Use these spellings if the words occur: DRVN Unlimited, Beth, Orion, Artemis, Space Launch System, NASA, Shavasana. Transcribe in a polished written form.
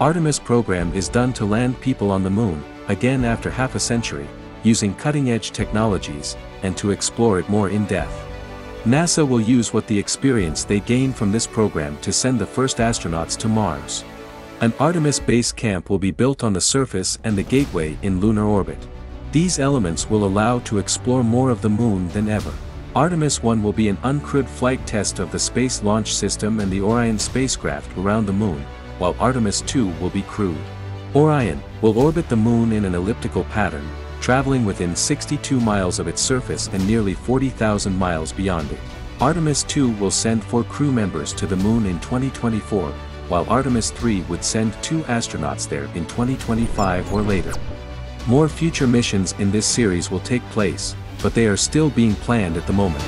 Artemis program is done to land people on the moon, again after half a century, using cutting-edge technologies, and to explore it more in depth. NASA will use what the experience they gain from this program to send the first astronauts to Mars. An Artemis base camp will be built on the surface and the gateway in lunar orbit. These elements will allow to explore more of the moon than ever. Artemis 1 will be an uncrewed flight test of the Space Launch System and the Orion spacecraft around the moon, while Artemis 2 will be crewed. Orion will orbit the moon in an elliptical pattern, traveling within 62 miles of its surface and nearly 40,000 miles beyond it. Artemis 2 will send 4 crew members to the moon in 2024, while Artemis 3 would send 2 astronauts there in 2025 or later. More future missions in this series will take place, but they are still being planned at the moment.